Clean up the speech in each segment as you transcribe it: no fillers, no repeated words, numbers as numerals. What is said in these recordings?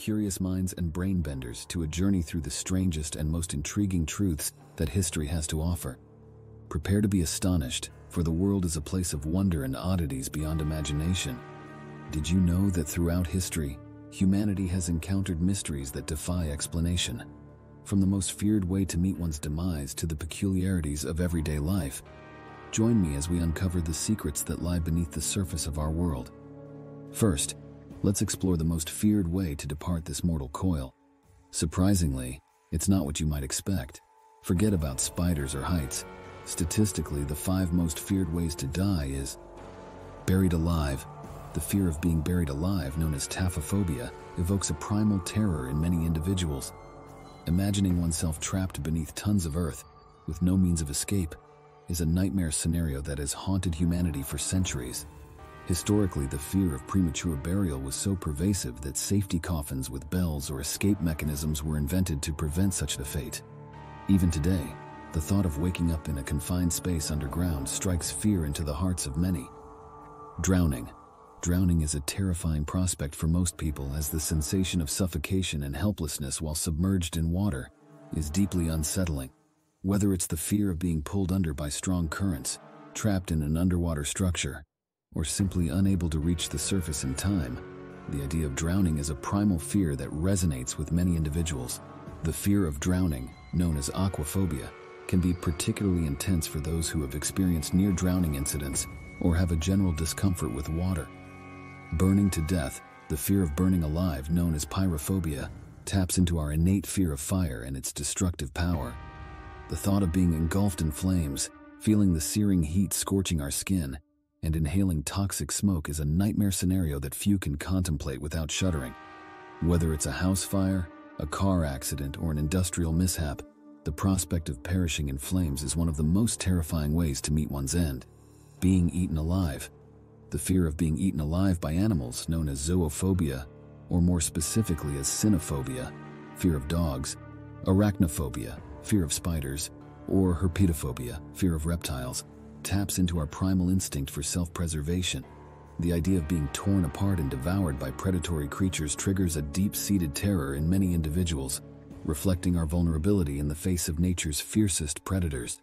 curious minds and brain benders to a journey through the strangest and most intriguing truths that history has to offer. Prepare to be astonished, for the world is a place of wonder and oddities beyond imagination. Did you know that throughout history, humanity has encountered mysteries that defy explanation? From the most feared way to meet one's demise to the peculiarities of everyday life, join me as we uncover the secrets that lie beneath the surface of our world. First, let's explore the most feared way to depart this mortal coil. Surprisingly, it's not what you might expect. Forget about spiders or heights. Statistically, the 5 most feared ways to die is buried alive. The fear of being buried alive, known as taphophobia, evokes a primal terror in many individuals. Imagining oneself trapped beneath tons of earth, with no means of escape, is a nightmare scenario that has haunted humanity for centuries. Historically, the fear of premature burial was so pervasive that safety coffins with bells or escape mechanisms were invented to prevent such a fate. Even today, the thought of waking up in a confined space underground strikes fear into the hearts of many. Drowning. Drowning is a terrifying prospect for most people, as the sensation of suffocation and helplessness while submerged in water is deeply unsettling. Whether it's the fear of being pulled under by strong currents, trapped in an underwater structure, or simply unable to reach the surface in time, the idea of drowning is a primal fear that resonates with many individuals. The fear of drowning, known as aquaphobia, can be particularly intense for those who have experienced near-drowning incidents or have a general discomfort with water. Burning to death, the fear of burning alive, known as pyrophobia, taps into our innate fear of fire and its destructive power. The thought of being engulfed in flames, feeling the searing heat scorching our skin, and inhaling toxic smoke is a nightmare scenario that few can contemplate without shuddering. Whether it's a house fire, a car accident, or an industrial mishap, the prospect of perishing in flames is one of the most terrifying ways to meet one's end. Being eaten alive. The fear of being eaten alive by animals, known as zoophobia, or more specifically as cynophobia, fear of dogs, arachnophobia, fear of spiders, or herpetophobia, fear of reptiles, taps into our primal instinct for self-preservation. The idea of being torn apart and devoured by predatory creatures triggers a deep-seated terror in many individuals, reflecting our vulnerability in the face of nature's fiercest predators.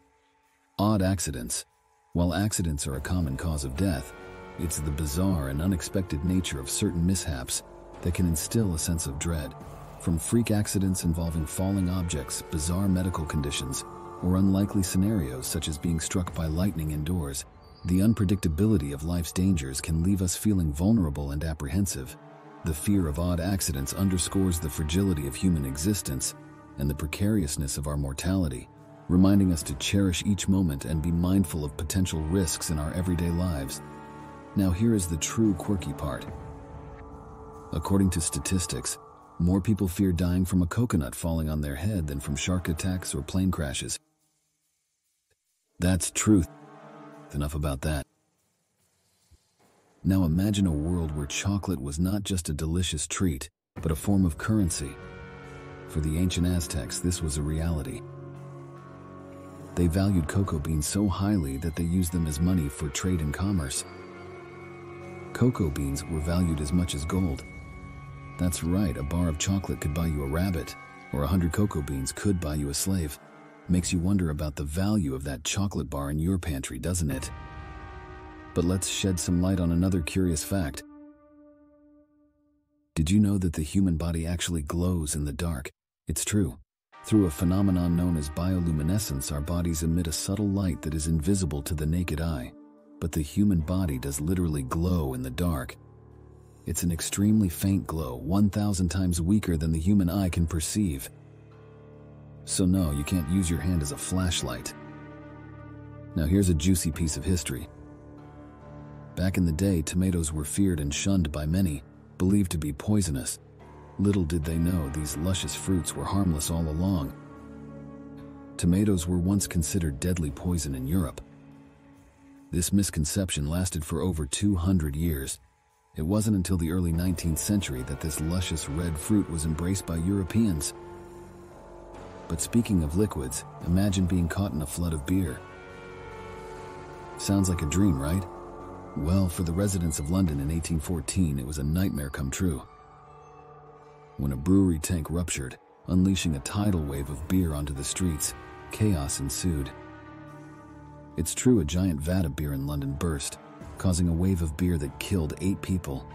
Odd accidents. While accidents are a common cause of death, it's the bizarre and unexpected nature of certain mishaps that can instill a sense of dread. From freak accidents involving falling objects, bizarre medical conditions, or unlikely scenarios such as being struck by lightning indoors, the unpredictability of life's dangers can leave us feeling vulnerable and apprehensive. The fear of odd accidents underscores the fragility of human existence and the precariousness of our mortality, reminding us to cherish each moment and be mindful of potential risks in our everyday lives. Now here is the true quirky part. According to statistics, more people fear dying from a coconut falling on their head than from shark attacks or plane crashes. That's truth. Enough about that. Now imagine a world where chocolate was not just a delicious treat, but a form of currency. For the ancient Aztecs, this was a reality. They valued cocoa beans so highly that they used them as money for trade and commerce. Cocoa beans were valued as much as gold. That's right, a bar of chocolate could buy you a rabbit, or 100 cocoa beans could buy you a slave. Makes you wonder about the value of that chocolate bar in your pantry, doesn't it? But let's shed some light on another curious fact. Did you know that the human body actually glows in the dark? It's true. Through a phenomenon known as bioluminescence, our bodies emit a subtle light that is invisible to the naked eye. But the human body does literally glow in the dark. It's an extremely faint glow, 1,000 times weaker than the human eye can perceive. So no, you can't use your hand as a flashlight. Now here's a juicy piece of history. Back in the day, tomatoes were feared and shunned by many, believed to be poisonous. Little did they know these luscious fruits were harmless all along. Tomatoes were once considered deadly poison in Europe. This misconception lasted for over 200 years. It wasn't until the early 19th century that this luscious red fruit was embraced by Europeans. But speaking of liquids, imagine being caught in a flood of beer. Sounds like a dream, right? Well, for the residents of London in 1814, it was a nightmare come true. when a brewery tank ruptured, unleashing a tidal wave of beer onto the streets. Chaos ensued. It's true, a giant vat of beer in London burst, causing a wave of beer that killed 8 people.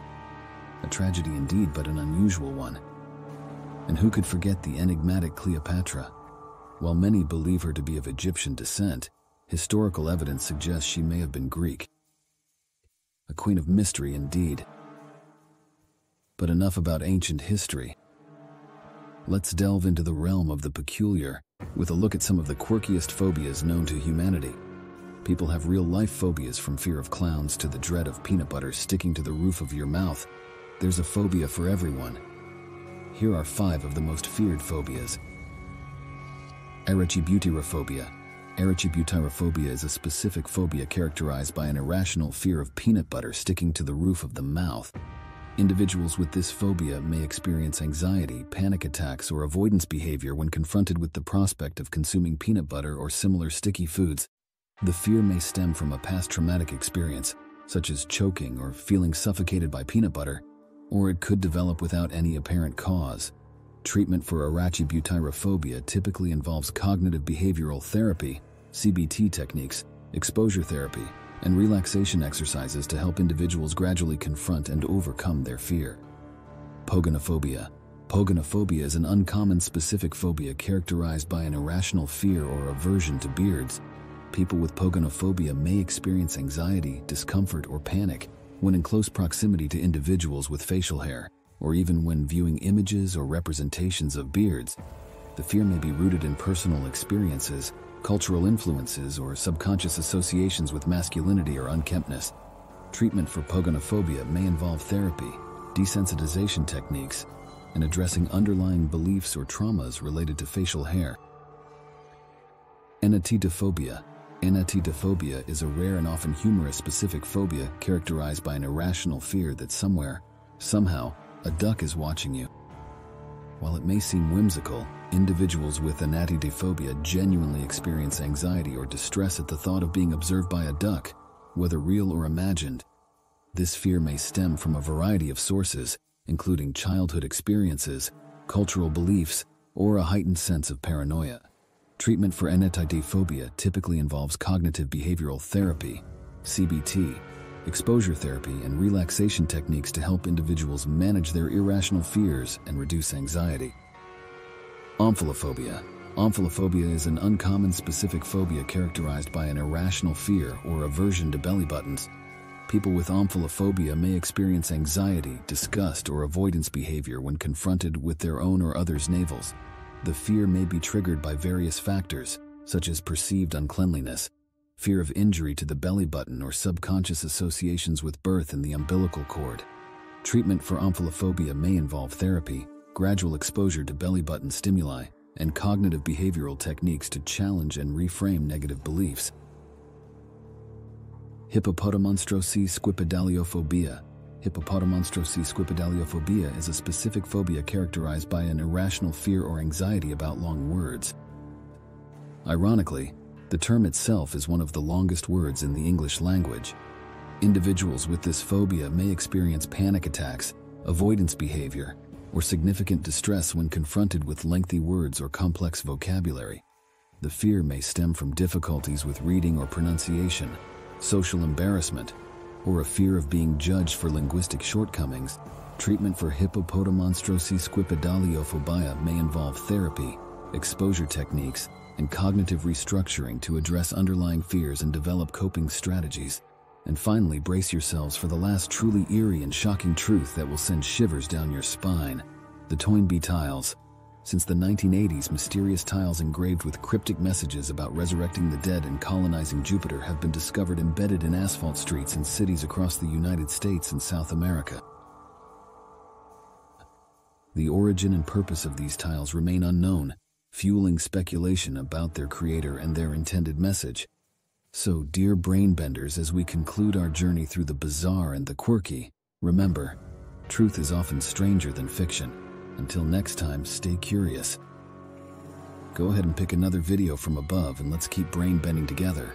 A tragedy indeed, but an unusual one. And who could forget the enigmatic Cleopatra? While many believe her to be of Egyptian descent, historical evidence suggests she may have been Greek. A queen of mystery indeed. But enough about ancient history. Let's delve into the realm of the peculiar, with a look at some of the quirkiest phobias known to humanity. People have real-life phobias, from fear of clowns to the dread of peanut butter sticking to the roof of your mouth. There's a phobia for everyone. Here are 5 of the most feared phobias. Arachibutyrophobia. Arachibutyrophobia is a specific phobia characterized by an irrational fear of peanut butter sticking to the roof of the mouth. Individuals with this phobia may experience anxiety, panic attacks, or avoidance behavior when confronted with the prospect of consuming peanut butter or similar sticky foods. The fear may stem from a past traumatic experience, such as choking or feeling suffocated by peanut butter, or it could develop without any apparent cause. Treatment for arachibutyrophobia typically involves cognitive behavioral therapy, CBT techniques, exposure therapy, and relaxation exercises to help individuals gradually confront and overcome their fear. Pogonophobia. Pogonophobia is an uncommon specific phobia characterized by an irrational fear or aversion to beards. People with pogonophobia may experience anxiety, discomfort, or panic when in close proximity to individuals with facial hair, or even when viewing images or representations of beards. The fear may be rooted in personal experiences, cultural influences, or subconscious associations with masculinity or unkemptness. Treatment for pogonophobia may involve therapy, desensitization techniques, and addressing underlying beliefs or traumas related to facial hair. Anatidaephobia. Anatidaephobia is a rare and often humorous specific phobia characterized by an irrational fear that somewhere, somehow, a duck is watching you. While it may seem whimsical, individuals with anatidaephobia genuinely experience anxiety or distress at the thought of being observed by a duck, whether real or imagined. This fear may stem from a variety of sources, including childhood experiences, cultural beliefs, or a heightened sense of paranoia. Treatment for anatidaephobia typically involves cognitive behavioral therapy, CBT, exposure therapy, and relaxation techniques to help individuals manage their irrational fears and reduce anxiety. Omphalophobia. Omphalophobia is an uncommon specific phobia characterized by an irrational fear or aversion to belly buttons. People with omphalophobia may experience anxiety, disgust, or avoidance behavior when confronted with their own or others' navels. The fear may be triggered by various factors, such as perceived uncleanliness, fear of injury to the belly button, or subconscious associations with birth and the umbilical cord. Treatment for omphalophobia may involve therapy, gradual exposure to belly button stimuli, and cognitive behavioral techniques to challenge and reframe negative beliefs. Hippopotomonstrosesquippedaliophobia. Hippopotomonstrosesquippedaliophobia is a specific phobia characterized by an irrational fear or anxiety about long words. Ironically, the term itself is one of the longest words in the English language. Individuals with this phobia may experience panic attacks, avoidance behavior, or significant distress when confronted with lengthy words or complex vocabulary. The fear may stem from difficulties with reading or pronunciation, social embarrassment, or a fear of being judged for linguistic shortcomings. Treatment for hippopotomonstrosesquippedaliophobia may involve therapy, exposure techniques, and cognitive restructuring to address underlying fears and develop coping strategies. And finally, brace yourselves for the last truly eerie and shocking truth that will send shivers down your spine: the Toynbee Tiles. Since the 1980s, mysterious tiles engraved with cryptic messages about resurrecting the dead and colonizing Jupiter have been discovered embedded in asphalt streets in cities across the United States and South America. The origin and purpose of these tiles remain unknown, fueling speculation about their creator and their intended message. So, dear brainbenders, as we conclude our journey through the bizarre and the quirky, remember, truth is often stranger than fiction. Until next time, stay curious. Go ahead and pick another video from above, and let's keep brain bending together.